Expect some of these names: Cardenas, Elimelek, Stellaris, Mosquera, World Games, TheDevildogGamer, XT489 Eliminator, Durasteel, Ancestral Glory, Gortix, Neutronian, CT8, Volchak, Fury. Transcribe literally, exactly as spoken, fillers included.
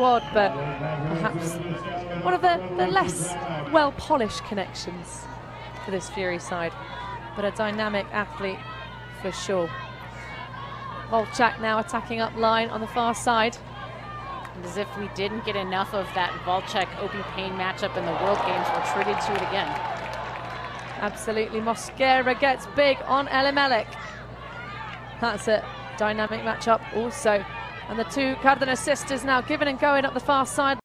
squad, but perhaps one of the, the less well-polished connections for this Fury side. But a dynamic athlete for sure. Volchak now attacking up line on the far side. And as if we didn't get enough of that Volchak-Obi Payne matchup in the World Games, we're treated to it again. Absolutely. Mosquera gets big on Elimelek. That's a dynamic matchup also. And the two Cardenas sisters now giving and going up the far side.